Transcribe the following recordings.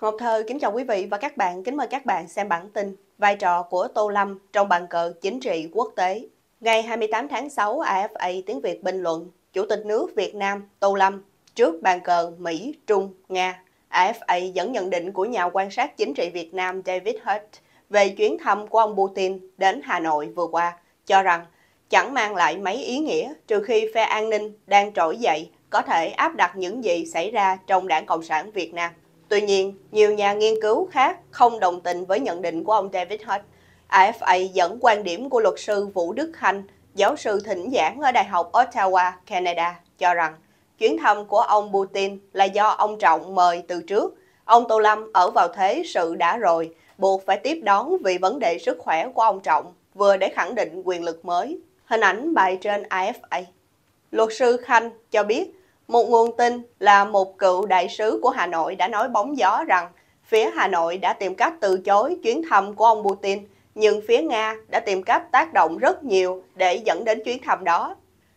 Ngọc Thơ kính chào quý vị và các bạn, kính mời các bạn xem bản tin vai trò của Tô Lâm trong bàn cờ chính trị quốc tế. Ngày 28 tháng 6, AFA tiếng Việt bình luận Chủ tịch nước Việt Nam Tô Lâm trước bàn cờ Mỹ, Trung, Nga. AFA dẫn nhận định của nhà quan sát chính trị Việt Nam David Hutt về chuyến thăm của ông Putin đến Hà Nội vừa qua, cho rằng chẳng mang lại mấy ý nghĩa trừ khi phe an ninh đang trỗi dậy có thể áp đặt những gì xảy ra trong Đảng Cộng sản Việt Nam. Tuy nhiên, nhiều nhà nghiên cứu khác không đồng tình với nhận định của ông David Hutt. AFA dẫn quan điểm của luật sư Vũ Đức Khanh, giáo sư thỉnh giảng ở Đại học Ottawa, Canada, cho rằng chuyến thăm của ông Putin là do ông Trọng mời từ trước. Ông Tô Lâm ở vào thế sự đã rồi, buộc phải tiếp đón vì vấn đề sức khỏe của ông Trọng, vừa để khẳng định quyền lực mới. Hình ảnh bài trên AFA. Luật sư Khanh cho biết, một nguồn tin là một cựu đại sứ của Hà Nội đã nói bóng gió rằng phía Hà Nội đã tìm cách từ chối chuyến thăm của ông Putin, nhưng phía Nga đã tìm cách tác động rất nhiều để dẫn đến chuyến thăm đó.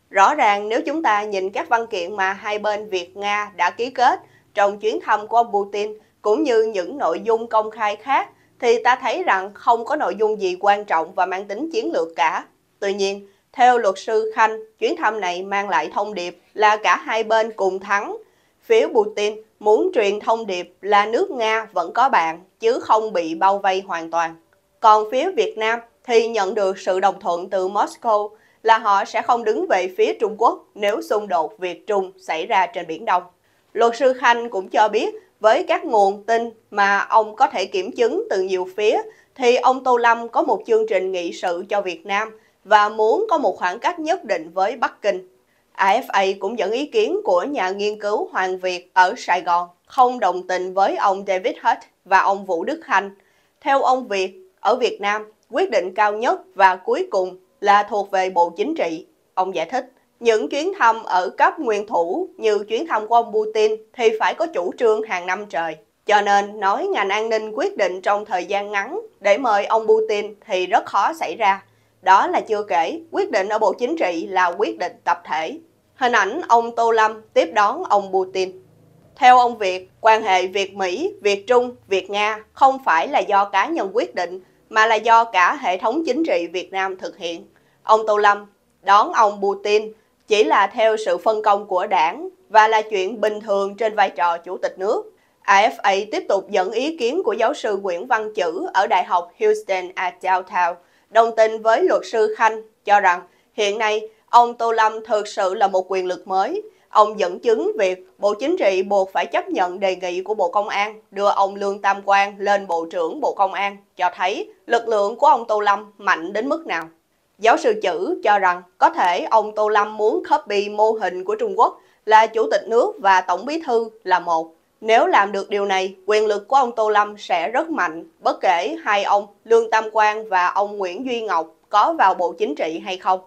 Rõ ràng nếu chúng ta nhìn các văn kiện mà hai bên Việt-Nga đã ký kết trong chuyến thăm của ông Putin cũng như những nội dung công khai khác thì ta thấy rằng không có nội dung gì quan trọng và mang tính chiến lược cả. Tuy nhiên, theo luật sư Khanh, chuyến thăm này mang lại thông điệp là cả hai bên cùng thắng. Phía Putin muốn truyền thông điệp là nước Nga vẫn có bạn, chứ không bị bao vây hoàn toàn. Còn phía Việt Nam thì nhận được sự đồng thuận từ Moscow là họ sẽ không đứng về phía Trung Quốc nếu xung đột Việt Trung xảy ra trên Biển Đông. Luật sư Khanh cũng cho biết, với các nguồn tin mà ông có thể kiểm chứng từ nhiều phía, thì ông Tô Lâm có một chương trình nghị sự cho Việt Nam và muốn có một khoảng cách nhất định với Bắc Kinh. AFA cũng dẫn ý kiến của nhà nghiên cứu Hoàng Việt ở Sài Gòn không đồng tình với ông David Hutt và ông Vũ Đức Khanh. Theo ông Việt, ở Việt Nam, quyết định cao nhất và cuối cùng là thuộc về Bộ Chính trị. Ông giải thích, những chuyến thăm ở cấp nguyên thủ như chuyến thăm của ông Putin thì phải có chủ trương hàng năm trời. Cho nên nói ngành an ninh quyết định trong thời gian ngắn để mời ông Putin thì rất khó xảy ra. Đó là chưa kể, quyết định ở Bộ Chính trị là quyết định tập thể. Hình ảnh ông Tô Lâm tiếp đón ông Putin. Theo ông Việt, quan hệ Việt-Mỹ, Việt-Trung, Việt-Nga không phải là do cá nhân quyết định, mà là do cả hệ thống chính trị Việt Nam thực hiện. Ông Tô Lâm đón ông Putin chỉ là theo sự phân công của đảng và là chuyện bình thường trên vai trò chủ tịch nước. AFA tiếp tục dẫn ý kiến của giáo sư Nguyễn Văn Chữ ở Đại học Houston at Downtown, đồng tình với luật sư Khanh cho rằng hiện nay ông Tô Lâm thực sự là một quyền lực mới. Ông dẫn chứng việc Bộ Chính trị buộc phải chấp nhận đề nghị của Bộ Công an đưa ông Lương Tam Quang lên Bộ trưởng Bộ Công an cho thấy lực lượng của ông Tô Lâm mạnh đến mức nào. Giáo sư Chữ cho rằng có thể ông Tô Lâm muốn copy mô hình của Trung Quốc là Chủ tịch nước và Tổng bí thư là một. Nếu làm được điều này, quyền lực của ông Tô Lâm sẽ rất mạnh, bất kể hai ông Lương Tam Quang và ông Nguyễn Duy Ngọc có vào Bộ Chính trị hay không.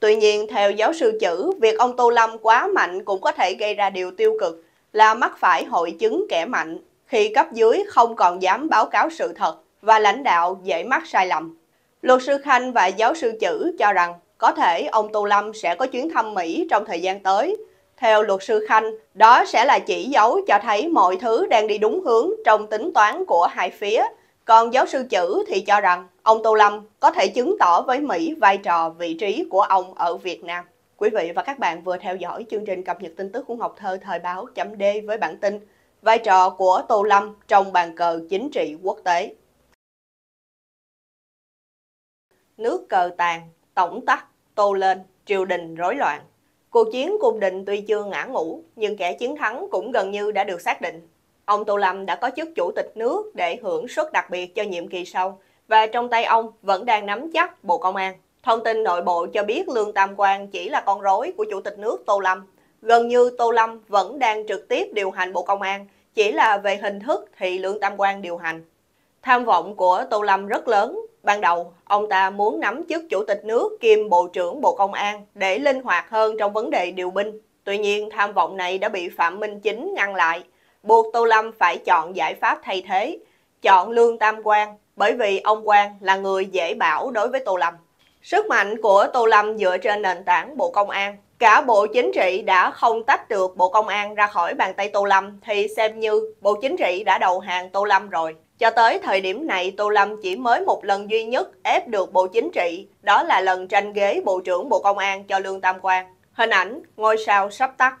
Tuy nhiên, theo giáo sư Chữ, việc ông Tô Lâm quá mạnh cũng có thể gây ra điều tiêu cực là mắc phải hội chứng kẻ mạnh, khi cấp dưới không còn dám báo cáo sự thật và lãnh đạo dễ mắc sai lầm. Luật sư Khanh và giáo sư Chữ cho rằng có thể ông Tô Lâm sẽ có chuyến thăm Mỹ trong thời gian tới. Theo luật sư Khanh, đó sẽ là chỉ dấu cho thấy mọi thứ đang đi đúng hướng trong tính toán của hai phía. Còn giáo sư Chữ thì cho rằng ông Tô Lâm có thể chứng tỏ với Mỹ vai trò vị trí của ông ở Việt Nam. Quý vị và các bạn vừa theo dõi chương trình cập nhật tin tức của Ngọc Thơ thời báo.d với bản tin vai trò của Tô Lâm trong bàn cờ chính trị quốc tế. Nước cờ tàn, tổng tắc, Tô lên, triều đình rối loạn. Cuộc chiến cung đình tuy chưa ngã ngũ, nhưng kẻ chiến thắng cũng gần như đã được xác định. Ông Tô Lâm đã có chức chủ tịch nước để hưởng suất đặc biệt cho nhiệm kỳ sau, và trong tay ông vẫn đang nắm chắc Bộ Công an. Thông tin nội bộ cho biết Lương Tam Quang chỉ là con rối của Chủ tịch nước Tô Lâm. Gần như Tô Lâm vẫn đang trực tiếp điều hành Bộ Công an, chỉ là về hình thức thì Lương Tam Quang điều hành. Tham vọng của Tô Lâm rất lớn. Ban đầu, ông ta muốn nắm chức Chủ tịch nước kiêm Bộ trưởng Bộ Công an để linh hoạt hơn trong vấn đề điều binh. Tuy nhiên, tham vọng này đã bị Phạm Minh Chính ngăn lại, buộc Tô Lâm phải chọn giải pháp thay thế, chọn Lương Tam Quang, bởi vì ông Quang là người dễ bảo đối với Tô Lâm. Sức mạnh của Tô Lâm dựa trên nền tảng Bộ Công an, cả Bộ Chính trị đã không tách được Bộ Công an ra khỏi bàn tay Tô Lâm thì xem như Bộ Chính trị đã đầu hàng Tô Lâm rồi. Cho tới thời điểm này, Tô Lâm chỉ mới một lần duy nhất ép được Bộ Chính trị, đó là lần tranh ghế Bộ trưởng Bộ Công an cho Lương Tam Quang. Hình ảnh ngôi sao sắp tắt.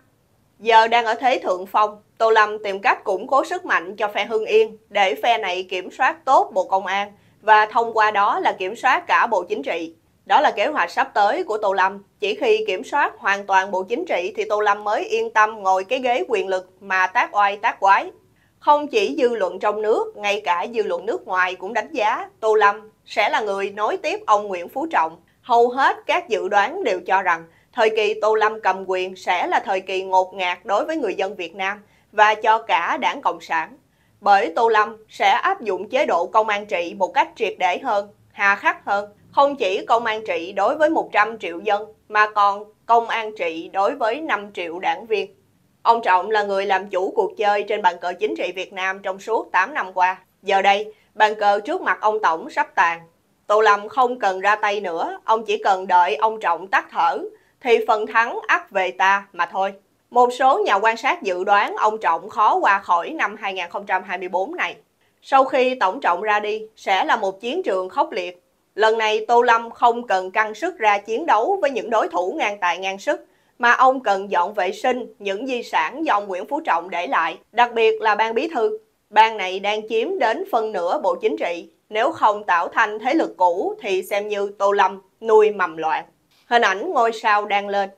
Giờ đang ở thế thượng phong, Tô Lâm tìm cách củng cố sức mạnh cho phe Hưng Yên để phe này kiểm soát tốt Bộ Công an và thông qua đó là kiểm soát cả Bộ Chính trị. Đó là kế hoạch sắp tới của Tô Lâm. Chỉ khi kiểm soát hoàn toàn Bộ Chính trị thì Tô Lâm mới yên tâm ngồi cái ghế quyền lực mà tác oai tác quái. Không chỉ dư luận trong nước, ngay cả dư luận nước ngoài cũng đánh giá Tô Lâm sẽ là người nối tiếp ông Nguyễn Phú Trọng. Hầu hết các dự đoán đều cho rằng thời kỳ Tô Lâm cầm quyền sẽ là thời kỳ ngột ngạt đối với người dân Việt Nam và cho cả đảng Cộng sản. Bởi Tô Lâm sẽ áp dụng chế độ công an trị một cách triệt để hơn, hà khắc hơn. Không chỉ công an trị đối với 100 triệu dân mà còn công an trị đối với 5 triệu đảng viên. Ông Trọng là người làm chủ cuộc chơi trên bàn cờ chính trị Việt Nam trong suốt 8 năm qua. Giờ đây, bàn cờ trước mặt ông Tổng sắp tàn. Tô Lâm không cần ra tay nữa, ông chỉ cần đợi ông Trọng tắt thở thì phần thắng ắt về ta mà thôi. Một số nhà quan sát dự đoán ông Trọng khó qua khỏi năm 2024 này. Sau khi Tổng Trọng ra đi, sẽ là một chiến trường khốc liệt. Lần này Tô Lâm không cần căng sức ra chiến đấu với những đối thủ ngang tài ngang sức, mà ông cần dọn vệ sinh những di sản do ông Nguyễn Phú Trọng để lại, đặc biệt là ban bí thư. Ban này đang chiếm đến phân nửa Bộ Chính trị. Nếu không tạo thành thế lực cũ thì xem như Tô Lâm nuôi mầm loạn. Hình ảnh ngôi sao đang lên.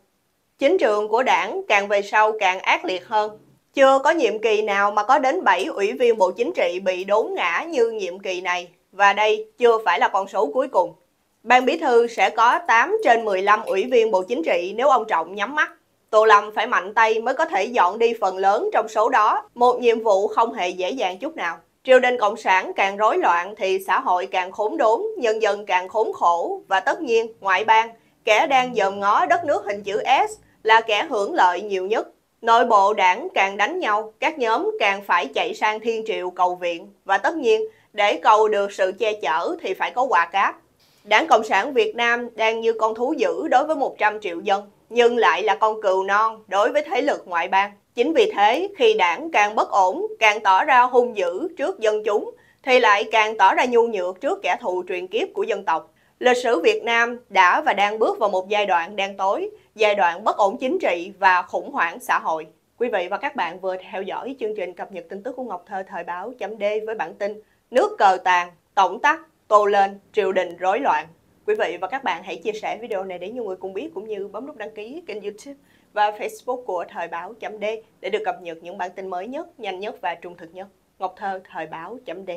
Chính trường của đảng càng về sau càng ác liệt hơn. Chưa có nhiệm kỳ nào mà có đến 7 ủy viên Bộ Chính trị bị đốn ngã như nhiệm kỳ này. Và đây chưa phải là con số cuối cùng. Ban bí thư sẽ có 8 trên 15 ủy viên Bộ Chính trị nếu ông Trọng nhắm mắt. Tô Lâm phải mạnh tay mới có thể dọn đi phần lớn trong số đó, một nhiệm vụ không hề dễ dàng chút nào. Triều đình Cộng sản càng rối loạn thì xã hội càng khốn đốn, nhân dân càng khốn khổ và tất nhiên ngoại bang, kẻ đang dòm ngó đất nước hình chữ S là kẻ hưởng lợi nhiều nhất. Nội bộ đảng càng đánh nhau, các nhóm càng phải chạy sang thiên triều cầu viện và tất nhiên để cầu được sự che chở thì phải có quà cáp. Đảng Cộng sản Việt Nam đang như con thú dữ đối với 100 triệu dân, nhưng lại là con cừu non đối với thế lực ngoại bang. Chính vì thế, khi đảng càng bất ổn, càng tỏ ra hung dữ trước dân chúng, thì lại càng tỏ ra nhu nhược trước kẻ thù truyền kiếp của dân tộc. Lịch sử Việt Nam đã và đang bước vào một giai đoạn đen tối, giai đoạn bất ổn chính trị và khủng hoảng xã hội. Quý vị và các bạn vừa theo dõi chương trình cập nhật tin tức của Ngọc Thơ thời báo.d với bản tin Nước cờ tàn, tổng tắc, Tô lên, triều đình rối loạn. Quý vị và các bạn hãy chia sẻ video này để nhiều người cùng biết, cũng như bấm nút đăng ký kênh YouTube và Facebook của Thời báo.d để được cập nhật những bản tin mới nhất, nhanh nhất và trung thực nhất. Ngọc Thơ, Thời báo.d.